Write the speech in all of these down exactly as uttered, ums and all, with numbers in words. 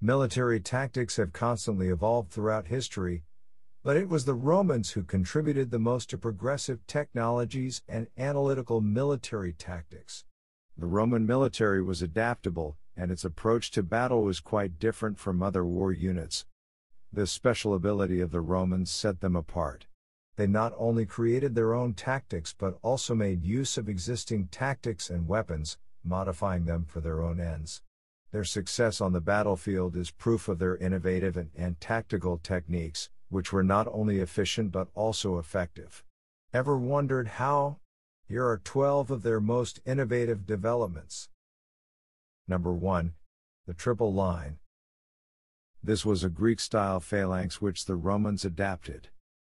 Military tactics have constantly evolved throughout history, but it was the Romans who contributed the most to progressive technologies and analytical military tactics. The Roman military was adaptable, and its approach to battle was quite different from other war units. This special ability of the Romans set them apart. They not only created their own tactics but also made use of existing tactics and weapons, modifying them for their own ends. Their success on the battlefield is proof of their innovative and, and tactical techniques, which were not only efficient but also effective. Ever wondered how? Here are twelve of their most innovative developments. Number one. The triple line. This was a Greek-style phalanx which the Romans adapted.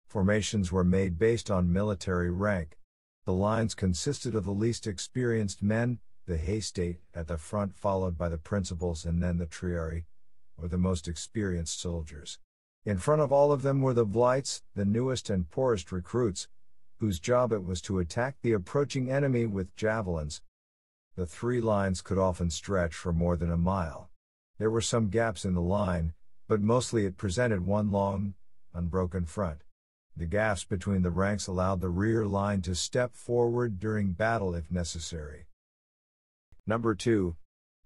Formations were made based on military rank. The lines consisted of the least experienced men, the hastati, at the front, followed by the principals and then the triarii, or the most experienced soldiers. In front of all of them were the velites, the newest and poorest recruits, whose job it was to attack the approaching enemy with javelins. The three lines could often stretch for more than a mile. There were some gaps in the line, but mostly it presented one long, unbroken front. The gaps between the ranks allowed the rear line to step forward during battle if necessary. Number two.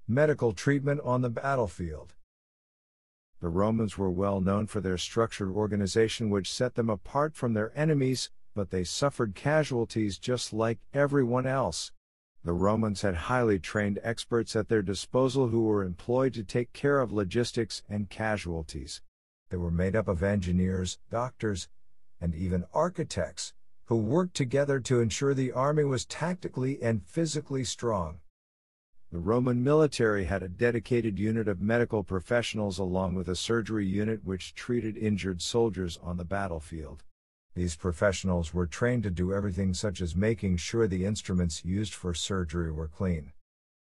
Medical treatment on the battlefield. The Romans were well known for their structured organization which set them apart from their enemies, but they suffered casualties just like everyone else. The Romans had highly trained experts at their disposal who were employed to take care of logistics and casualties. They were made up of engineers, doctors, and even architects, who worked together to ensure the army was tactically and physically strong. The Roman military had a dedicated unit of medical professionals along with a surgery unit which treated injured soldiers on the battlefield. These professionals were trained to do everything such as making sure the instruments used for surgery were clean.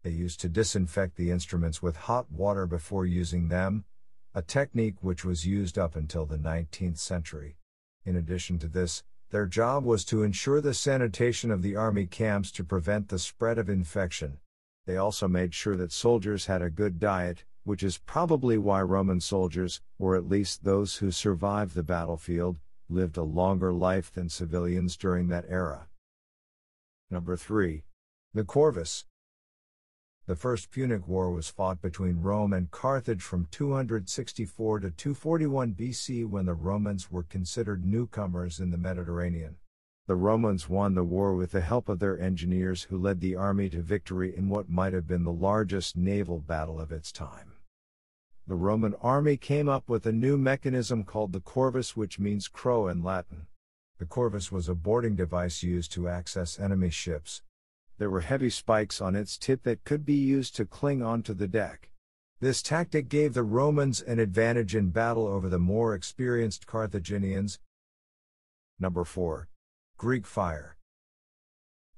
They used to disinfect the instruments with hot water before using them, a technique which was used up until the nineteenth century. In addition to this, their job was to ensure the sanitation of the army camps to prevent the spread of infection. They also made sure that soldiers had a good diet, which is probably why Roman soldiers, or at least those who survived the battlefield, lived a longer life than civilians during that era. Number three. The corvus. The First Punic War was fought between Rome and Carthage from two hundred sixty-four to two forty-one B C when the Romans were considered newcomers in the Mediterranean. The Romans won the war with the help of their engineers who led the army to victory in what might have been the largest naval battle of its time. The Roman army came up with a new mechanism called the corvus, which means crow in Latin. The corvus was a boarding device used to access enemy ships. There were heavy spikes on its tip that could be used to cling onto the deck. This tactic gave the Romans an advantage in battle over the more experienced Carthaginians. Number four. Greek fire.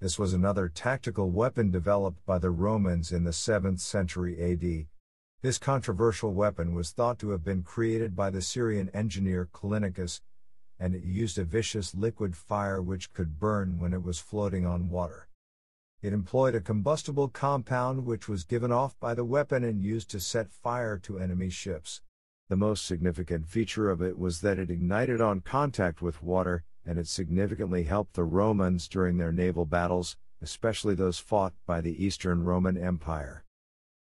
This was another tactical weapon developed by the Romans in the seventh century A D. This controversial weapon was thought to have been created by the Syrian engineer Callinicus, and it used a vicious liquid fire which could burn when it was floating on water. It employed a combustible compound which was given off by the weapon and used to set fire to enemy ships. The most significant feature of it was that it ignited on contact with water, and it significantly helped the Romans during their naval battles, especially those fought by the Eastern Roman Empire.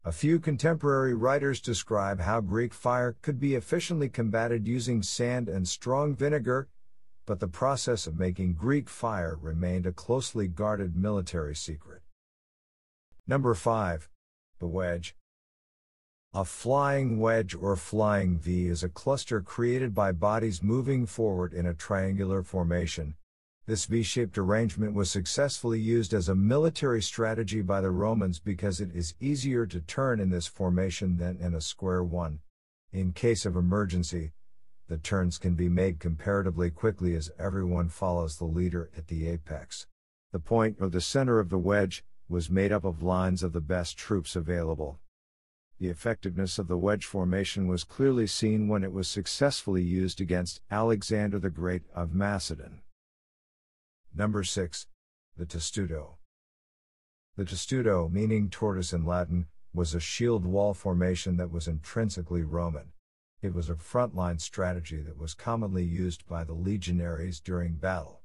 A few contemporary writers describe how Greek fire could be efficiently combated using sand and strong vinegar, but the process of making Greek fire remained a closely guarded military secret. Number five. The wedge. A flying wedge or flying V is a cluster created by bodies moving forward in a triangular formation. This V-shaped arrangement was successfully used as a military strategy by the Romans because it is easier to turn in this formation than in a square one. In case of emergency, the turns can be made comparatively quickly as everyone follows the leader at the apex. The point or the center of the wedge was made up of lines of the best troops available. The effectiveness of the wedge formation was clearly seen when it was successfully used against Alexander the Great of Macedon. Number six. The testudo. The testudo, meaning tortoise in Latin, was a shield wall formation that was intrinsically Roman. It was a frontline strategy that was commonly used by the legionaries during battle.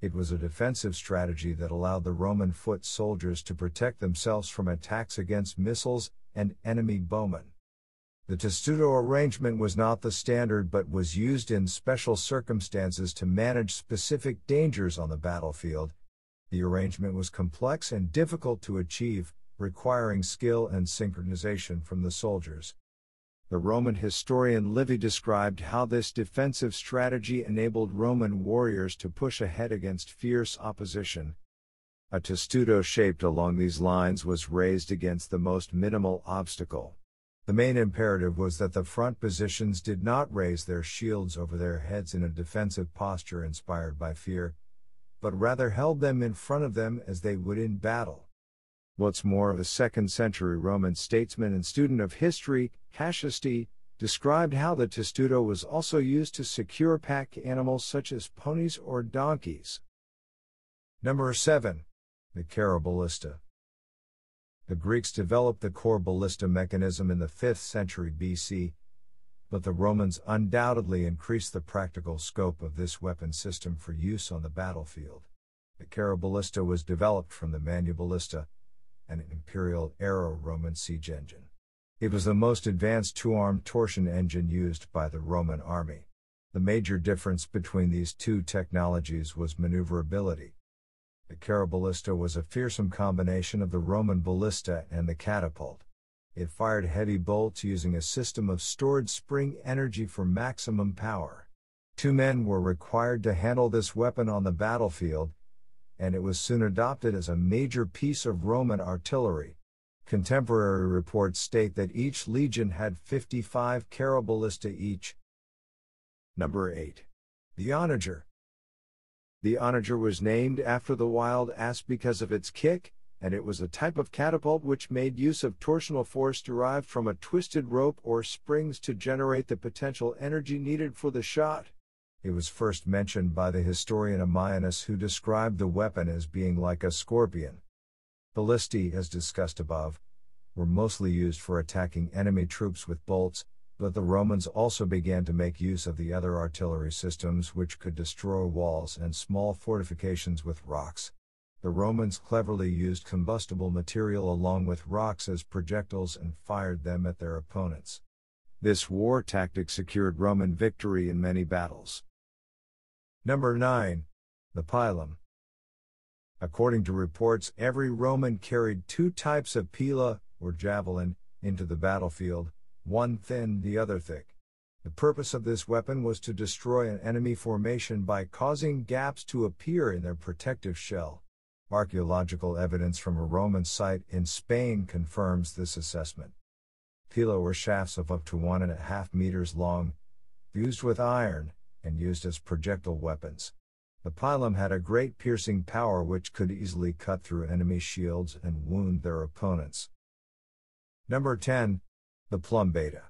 It was a defensive strategy that allowed the Roman foot soldiers to protect themselves from attacks against missiles and enemy bowmen. The testudo arrangement was not the standard but was used in special circumstances to manage specific dangers on the battlefield. The arrangement was complex and difficult to achieve, requiring skill and synchronization from the soldiers. The Roman historian Livy described how this defensive strategy enabled Roman warriors to push ahead against fierce opposition. A testudo shaped along these lines was raised against the most minimal obstacle. The main imperative was that the front positions did not raise their shields over their heads in a defensive posture inspired by fear, but rather held them in front of them as they would in battle. What's more, the second-century Roman statesman and student of history, Cassius Dio, described how the testudo was also used to secure pack animals such as ponies or donkeys. Number seven. The Caraballista. The Greeks developed the corvus mechanism in the fifth century B C, but the Romans undoubtedly increased the practical scope of this weapon system for use on the battlefield. The Caraballista was developed from the Manuballista, an imperial-era Roman siege engine. It was the most advanced two-armed torsion engine used by the Roman army. The major difference between these two technologies was maneuverability. The Caraballista was a fearsome combination of the Roman ballista and the catapult. It fired heavy bolts using a system of stored spring energy for maximum power. Two men were required to handle this weapon on the battlefield, and it was soon adopted as a major piece of Roman artillery. Contemporary reports state that each legion had fifty-five caraballista each. Number eight. The Onager. The Onager was named after the wild ass because of its kick, and it was a type of catapult which made use of torsional force derived from a twisted rope or springs to generate the potential energy needed for the shot. It was first mentioned by the historian Ammianus, who described the weapon as being like a scorpion. Ballistae, as discussed above, were mostly used for attacking enemy troops with bolts, but the Romans also began to make use of the other artillery systems which could destroy walls and small fortifications with rocks. The Romans cleverly used combustible material along with rocks as projectiles and fired them at their opponents. This war tactic secured Roman victory in many battles. Number nine. The Pilum. According to reports, every Roman carried two types of pila, or javelin, into the battlefield, one thin, the other thick. The purpose of this weapon was to destroy an enemy formation by causing gaps to appear in their protective shell. Archaeological evidence from a Roman site in Spain confirms this assessment. Pila were shafts of up to one and a half meters long, fused with iron, and used as projectile weapons. The pilum had a great piercing power which could easily cut through enemy shields and wound their opponents. Number ten. The Plumbata.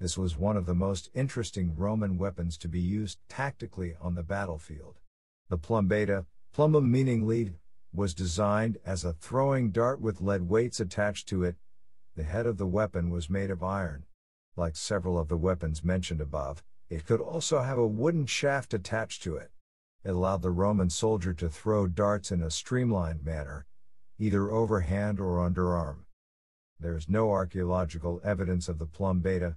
This was one of the most interesting Roman weapons to be used tactically on the battlefield. The Plumbata, plumbum meaning lead, was designed as a throwing dart with lead weights attached to it. The head of the weapon was made of iron. Like several of the weapons mentioned above, it could also have a wooden shaft attached to it. It allowed the Roman soldier to throw darts in a streamlined manner, either overhand or underarm. There is no archaeological evidence of the Plumbata,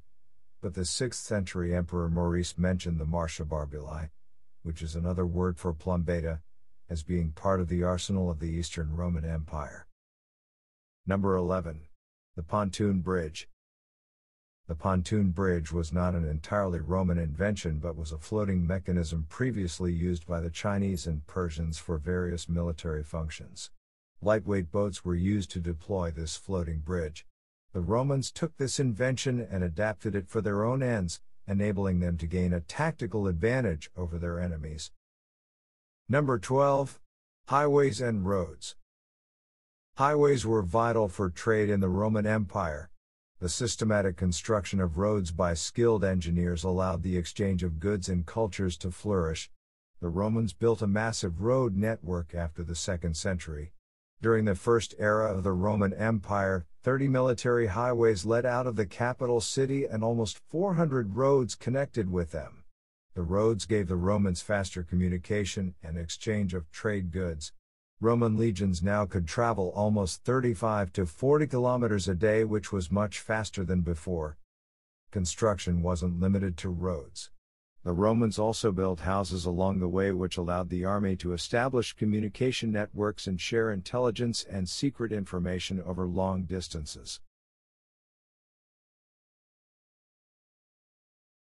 but the sixth century Emperor Maurice mentioned the Martia Barbuli, which is another word for Plumbata, as being part of the arsenal of the Eastern Roman Empire. Number eleven. The Pontoon Bridge. The pontoon bridge was not an entirely Roman invention but was a floating mechanism previously used by the Chinese and Persians for various military functions. Lightweight boats were used to deploy this floating bridge. The Romans took this invention and adapted it for their own ends, enabling them to gain a tactical advantage over their enemies. Number twelve. Highways and roads. Highways were vital for trade in the Roman Empire. The systematic construction of roads by skilled engineers allowed the exchange of goods and cultures to flourish. The Romans built a massive road network after the second century. during the first era of the Roman Empire, thirty military highways led out of the capital city and almost four hundred roads connected with them. The roads gave the Romans faster communication and exchange of trade goods. Roman legions now could travel almost thirty-five to forty kilometers a day, which was much faster than before. Construction wasn't limited to roads. The Romans also built houses along the way, which allowed the army to establish communication networks and share intelligence and secret information over long distances.